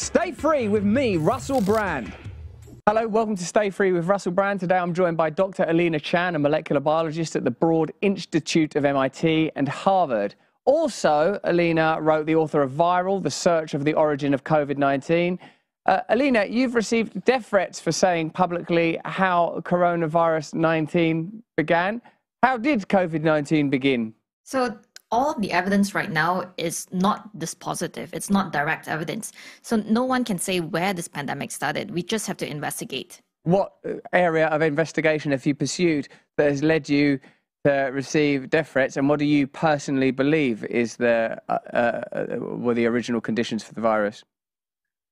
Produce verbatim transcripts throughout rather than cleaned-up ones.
Stay free with me, Russell Brand. Hello, welcome to Stay Free with Russell Brand. Today I'm joined by Doctor Alina Chan, a molecular biologist at the Broad Institute of M I T and Harvard. Also, Alina wrote the author of Viral: The Search for the Origin of COVID nineteen. Uh, Alina, you've received death threats for saying publicly how coronavirus nineteen began. How did COVID nineteen begin? So all of the evidence right now is not dispositive. It's not direct evidence. So no one can say where this pandemic started. We just have to investigate. What area of investigation have you pursued that has led you to receive death threats? And what do you personally believe is the, uh, uh, were the original conditions for the virus?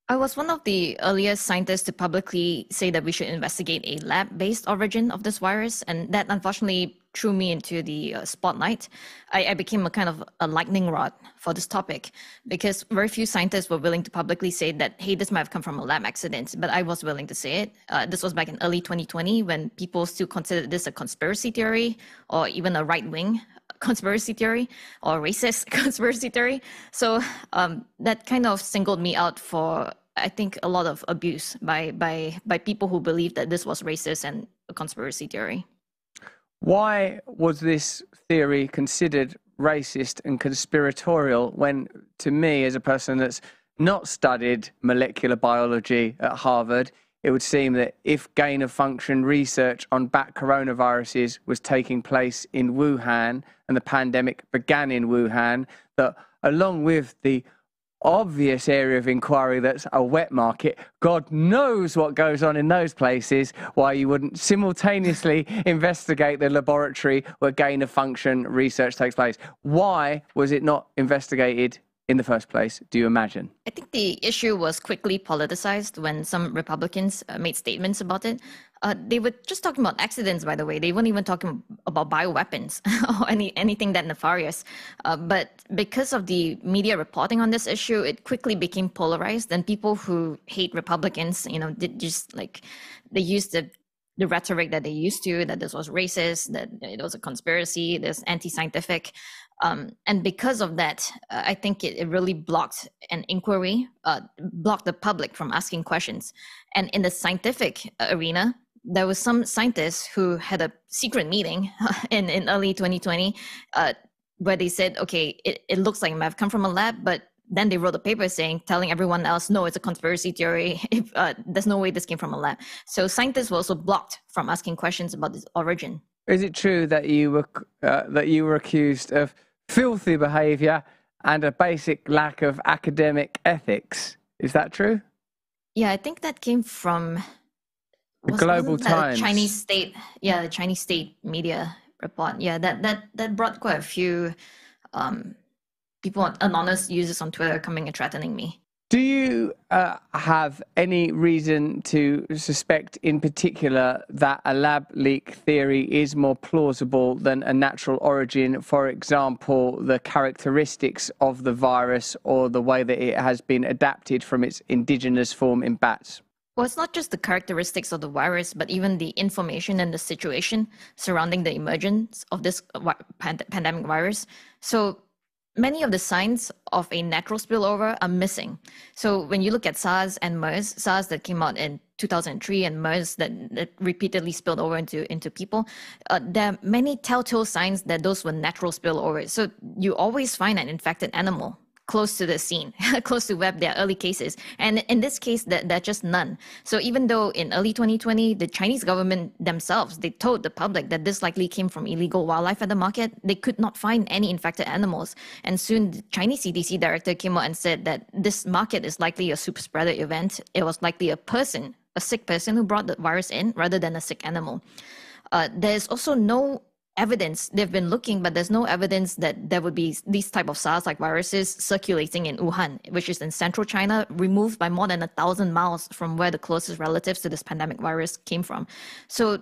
I was one of the earliest scientists to publicly say that we should investigate a lab-based origin of this virus. And that unfortunately threw me into the uh, spotlight. I, I became a kind of a lightning rod for this topic because very few scientists were willing to publicly say that, hey, this might have come from a lab accident, but I was willing to say it. Uh, this was back in early twenty twenty when people still considered this a conspiracy theory or even a right-wing conspiracy theory or racist conspiracy theory. So um, that kind of singled me out for, I think, a lot of abuse by, by, by people who believed that this was racist and a conspiracy theory. Why was this theory considered racist and conspiratorial when, to me, as a person that's not studied molecular biology at Harvard, it would seem that if gain-of-function research on bat coronaviruses was taking place in Wuhan and the pandemic began in Wuhan, that along with the obvious area of inquiry that's a wet market, God knows what goes on in those places, why you wouldn't simultaneously investigate the laboratory where gain-of-function research takes place. Why was it not investigated in the first place, do you imagine? I think the issue was quickly politicized when some Republicans made statements about it. Uh, they were just talking about accidents, by the way. They weren't even talking about bioweapons or any, anything that nefarious. Uh, but because of the media reporting on this issue, it quickly became polarized. And people who hate Republicans, you know, did just like, they used the the rhetoric that they used to, that this was racist, that it was a conspiracy, this anti-scientific. Um, and because of that, uh, I think it, it really blocked an inquiry, uh, blocked the public from asking questions. And in the scientific arena, there was some scientists who had a secret meeting in, in early twenty twenty uh, where they said, okay, it, it looks like it might have come from a lab, but then they wrote a paper saying, telling everyone else, no, it's a conspiracy theory. If, uh, there's no way this came from a lab. So scientists were also blocked from asking questions about this origin. Is it true that you were, uh, that you were accused of filthy behavior and a basic lack of academic ethics? Is that true? Yeah, I think that came from the Global Times, Chinese state, yeah, the Chinese state media report. Yeah, that that that brought quite a few um, people, anonymous users on Twitter, coming and threatening me. Do you uh, have any reason to suspect in particular that a lab leak theory is more plausible than a natural origin, for example, the characteristics of the virus or the way that it has been adapted from its indigenous form in bats? Well, it's not just the characteristics of the virus, but even the information and the situation surrounding the emergence of this pand- pandemic virus. So many of the signs of a natural spillover are missing. So when you look at SARS and MERS, SARS that came out in two thousand three and MERS that, that repeatedly spilled over into, into people, uh, there are many telltale signs that those were natural spillovers. So you always find an infected animal close to the scene, close to where there are early cases. And in this case, there, there are just none. So even though in early twenty twenty, the Chinese government themselves, they told the public that this likely came from illegal wildlife at the market, they could not find any infected animals. And soon the Chinese C D C director came out and said that this market is likely a super spreader event. It was likely a person, a sick person who brought the virus in rather than a sick animal. Uh, there's also no evidence, they've been looking, but there's no evidence that there would be these type of SARS-like viruses circulating in Wuhan, which is in central China, removed by more than a thousand miles from where the closest relatives to this pandemic virus came from. So,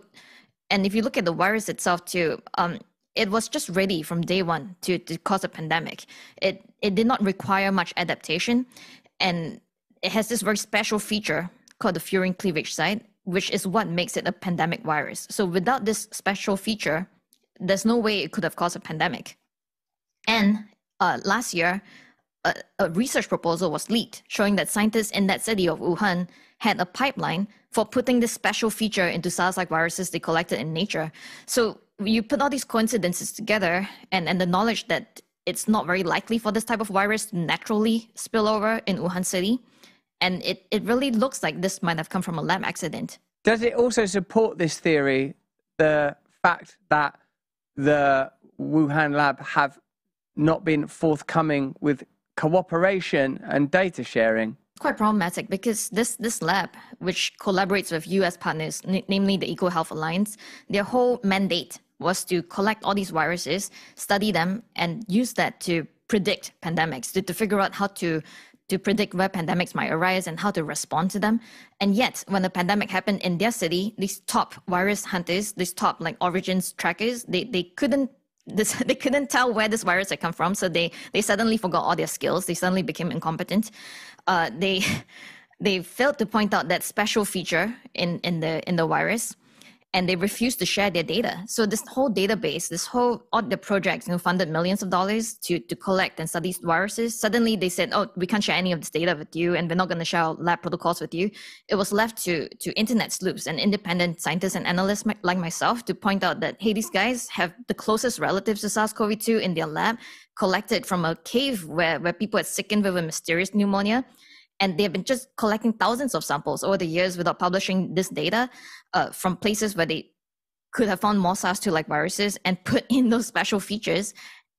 and if you look at the virus itself too, um, it was just ready from day one to, to cause a pandemic. It, it did not require much adaptation, and it has this very special feature called the furin cleavage site, which is what makes it a pandemic virus. So without this special feature, there's no way it could have caused a pandemic. And uh, last year, a, a research proposal was leaked, showing that scientists in that city of Wuhan had a pipeline for putting this special feature into SARS-like viruses they collected in nature. So you put all these coincidences together and, and the knowledge that it's not very likely for this type of virus to naturally spill over in Wuhan city. And it, it really looks like this might have come from a lab accident. Does it also support this theory, the fact that the Wuhan lab have not been forthcoming with cooperation and data sharing? Quite problematic, because this, this lab, which collaborates with U S partners, namely the EcoHealth Alliance, their whole mandate was to collect all these viruses, study them, and use that to predict pandemics, to, to figure out how to, to predict where pandemics might arise and how to respond to them. And yet, when the pandemic happened in their city, these top virus hunters, these top like origins trackers, they, they couldn't This, they couldn't tell where this virus had come from, so they they suddenly forgot all their skills. They suddenly became incompetent. Uh, they they failed to point out that special feature in in the in the virus, and they refused to share their data. So this whole database, this whole all the projects, you know, funded millions of dollars to to collect and study viruses. Suddenly they said, "Oh, we can't share any of this data with you, and we're not going to share our lab protocols with you." It was left to to internet sleuths and independent scientists and analysts like myself to point out that, hey, these guys have the closest relatives to SARS-CoV two in their lab, collected from a cave where where people had sickened with a mysterious pneumonia. And they've been just collecting thousands of samples over the years without publishing this data uh, from places where they could have found more SARS two like viruses and put in those special features.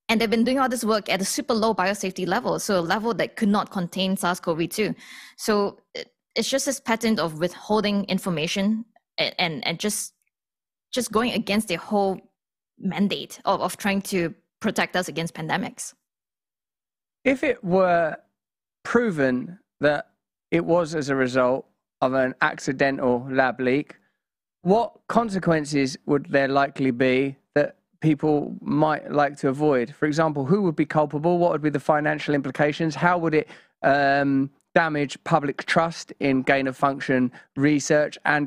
And they've been doing all this work at a super low biosafety level, so a level that could not contain SARS-CoV two. So it's just this pattern of withholding information and, and, and just, just going against their whole mandate of, of trying to protect us against pandemics. If it were proven that it was as a result of an accidental lab leak, what consequences would there likely be that people might like to avoid? For example, who would be culpable? What would be the financial implications? How would it um, damage public trust in gain-of-function research and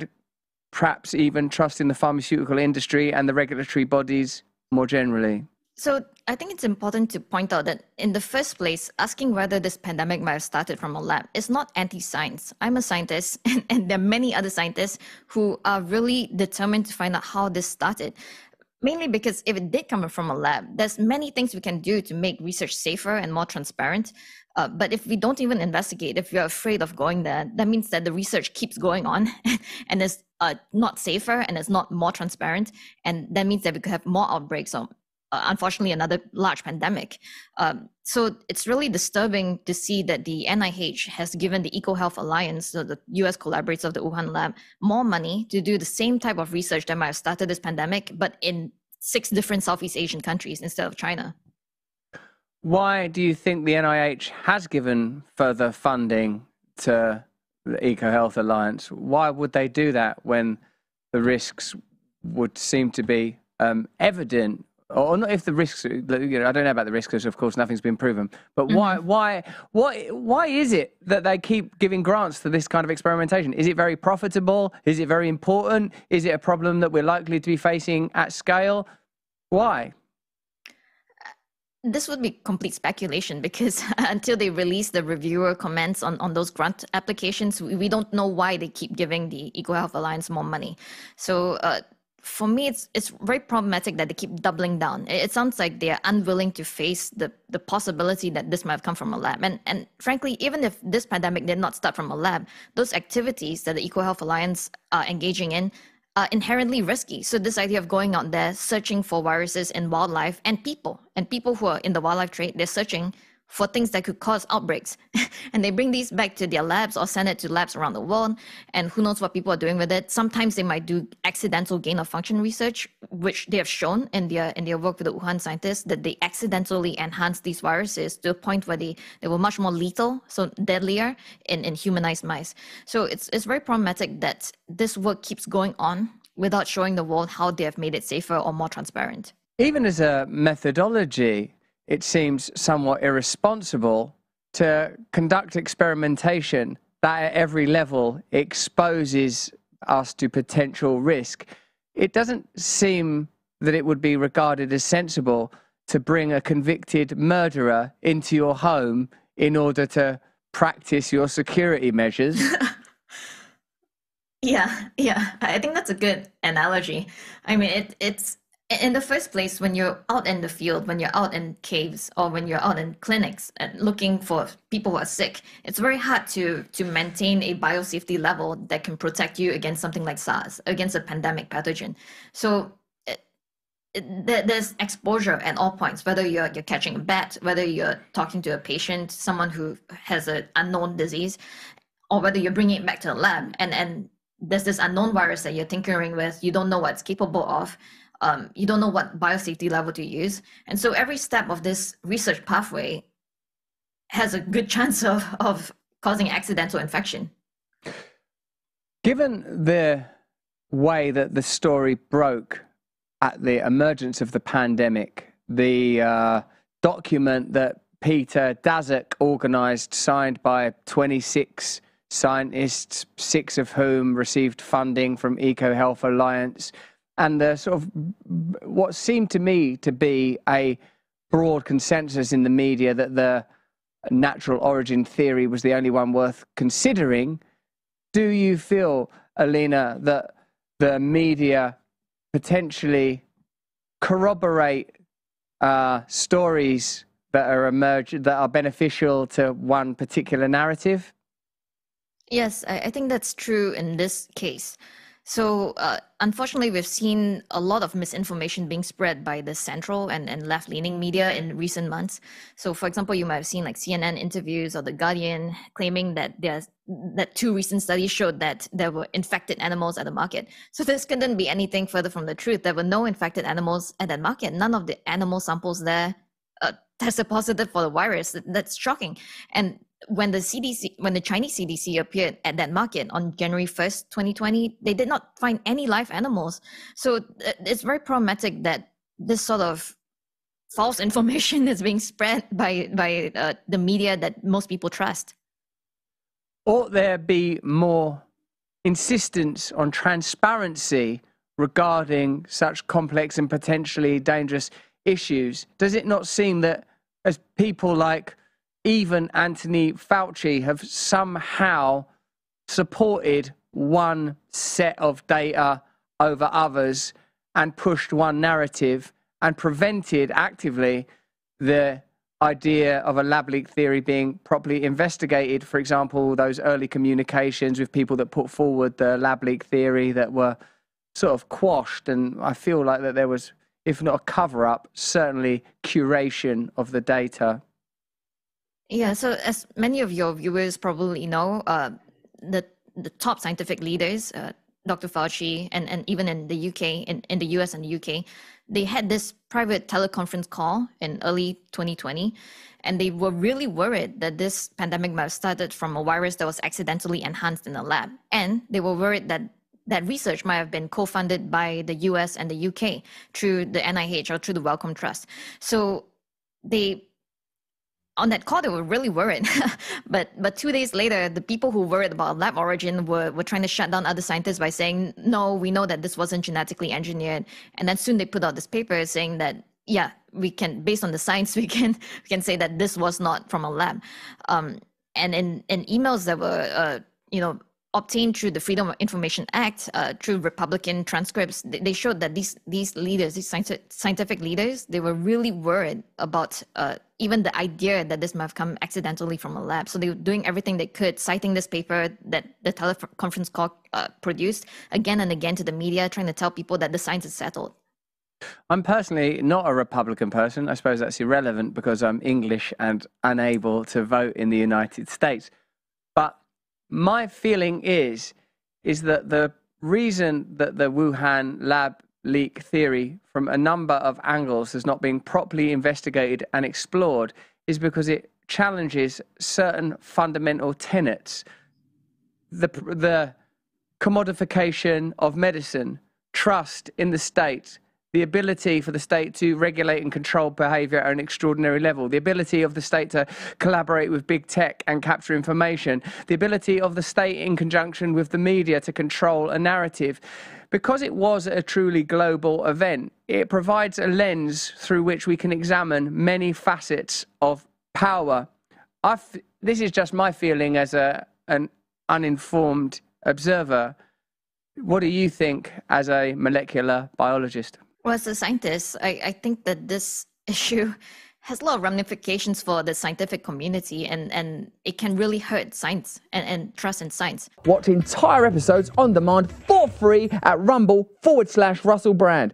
perhaps even trust in the pharmaceutical industry and the regulatory bodies more generally? So I think it's important to point out that in the first place, asking whether this pandemic might have started from a lab is not anti-science. I'm a scientist, and, and there are many other scientists who are really determined to find out how this started, mainly because if it did come from a lab, there's many things we can do to make research safer and more transparent. Uh, but if we don't even investigate, if you're afraid of going there, that means that the research keeps going on and it's uh, not safer and it's not more transparent. And that means that we could have more outbreaks or Uh, unfortunately, another large pandemic. Um, so it's really disturbing to see that the N I H has given the EcoHealth Alliance, so the U S collaborates of the Wuhan lab, more money to do the same type of research that might have started this pandemic, but in six different Southeast Asian countries instead of China. Why do you think the N I H has given further funding to the EcoHealth Alliance? Why would they do that when the risks would seem to be um, evident? Or not if the risks, you know, I don't know about the risks, because of course nothing's been proven. But mm-hmm. why, why, why, why is it that they keep giving grants to this kind of experimentation? Is it very profitable? Is it very important? Is it a problem that we're likely to be facing at scale? Why? This would be complete speculation, because until they release the reviewer comments on, on those grant applications, we, we don't know why they keep giving the EcoHealth Alliance more money. So, uh, for me, it's it's very problematic that they keep doubling down. It sounds like they are unwilling to face the, the possibility that this might have come from a lab. And and frankly, even if this pandemic did not start from a lab, those activities that the EcoHealth Alliance are engaging in are inherently risky. So this idea of going out there, searching for viruses in wildlife and people, and people who are in the wildlife trade, they're searching for things that could cause outbreaks. And they bring these back to their labs or send it to labs around the world. And who knows what people are doing with it. Sometimes they might do accidental gain of function research, which they have shown in their, in their work with the Wuhan scientists, that they accidentally enhanced these viruses to a point where they, they were much more lethal, so deadlier in, in humanized mice. So it's, it's very problematic that this work keeps going on without showing the world how they have made it safer or more transparent. Even as a methodology, it seems somewhat irresponsible to conduct experimentation that at every level exposes us to potential risk. It doesn't seem that it would be regarded as sensible to bring a convicted murderer into your home in order to practice your security measures? Yeah, yeah, I think that's a good analogy. I mean, it, it's in the first place, when you're out in the field, when you're out in caves, or when you're out in clinics and looking for people who are sick, it's very hard to, to maintain a biosafety level that can protect you against something like SARS, against a pandemic pathogen. So it, it, there, there's exposure at all points, whether you're, you're catching a bat, whether you're talking to a patient, someone who has an unknown disease, or whether you're bringing it back to the lab and, and there's this unknown virus that you're tinkering with, you don't know what it's capable of, um, you don't know what biosafety level to use. And so every step of this research pathway has a good chance of, of causing accidental infection. Given the way that the story broke at the emergence of the pandemic, the uh, document that Peter Daszak organized, signed by twenty-six scientists, six of whom received funding from EcoHealth Alliance, and the sort of what seemed to me to be a broad consensus in the media that the natural origin theory was the only one worth considering. Do you feel, Alina, that the media potentially corroborate uh, stories that are emergent, that are beneficial to one particular narrative? Yes, I think that's true in this case. So uh, unfortunately, we've seen a lot of misinformation being spread by the central and, and left-leaning media in recent months. So for example, you might have seen like C N N interviews or The Guardian claiming that there's, that two recent studies showed that there were infected animals at the market. So this couldn't be anything further from the truth. There were no infected animals at that market. None of the animal samples there uh, tested positive for the virus. That's shocking. And when the C D C, when the Chinese C D C appeared at that market on January first, twenty twenty, they did not find any live animals. So it's very problematic that this sort of false information is being spread by, by uh, the media that most people trust. Ought there be more insistence on transparency regarding such complex and potentially dangerous issues? Does it not seem that as people like even Anthony Fauci have somehow supported one set of data over others and pushed one narrative and prevented actively the idea of a lab leak theory being properly investigated? For example, those early communications with people that put forward the lab leak theory that were sort of quashed, and I feel like that there was, if not a cover-up, certainly curation of the data. Yeah, so as many of your viewers probably know, uh, the, the top scientific leaders, uh, Doctor Fauci, and, and even in the U K, in, in the U S and the U K, they had this private teleconference call in early twenty twenty, and they were really worried that this pandemic might have started from a virus that was accidentally enhanced in the lab. And they were worried that that research might have been co-funded by the U S and the U K through the N I H or through the Wellcome Trust. So they... on that call, they were really worried, but but two days later, the people who worried about lab origin were, were trying to shut down other scientists by saying, no, we know that this wasn't genetically engineered. And then soon they put out this paper saying that, yeah, we can, based on the science, we can we can say that this was not from a lab. Um, and in, in emails that were, uh, you know, obtained through the Freedom of Information Act, uh, through Republican transcripts, they showed that these these leaders, these scientific leaders, they were really worried about uh, even the idea that this might have come accidentally from a lab. So they were doing everything they could, citing this paper that the teleconference call uh, produced again and again to the media, trying to tell people that the science is settled. I'm personally not a Republican person. I suppose that's irrelevant because I'm English and unable to vote in the United States. But my feeling is, is that the reason that the Wuhan lab leak theory from a number of angles has not been properly investigated and explored is because it challenges certain fundamental tenets. The, the commodification of medicine, trust in the state, the ability for the state to regulate and control behavior at an extraordinary level, the ability of the state to collaborate with big tech and capture information, the ability of the state in conjunction with the media to control a narrative. Because it was a truly global event, it provides a lens through which we can examine many facets of power I f this is just my feeling as a, an uninformed observer. What do you think as a molecular biologist? Well, as a scientist, I, I think that this issue has a lot of ramifications for the scientific community, and, and it can really hurt science and, and trust in science. Watch entire episodes on demand for free at Rumble forward slash Russell Brand.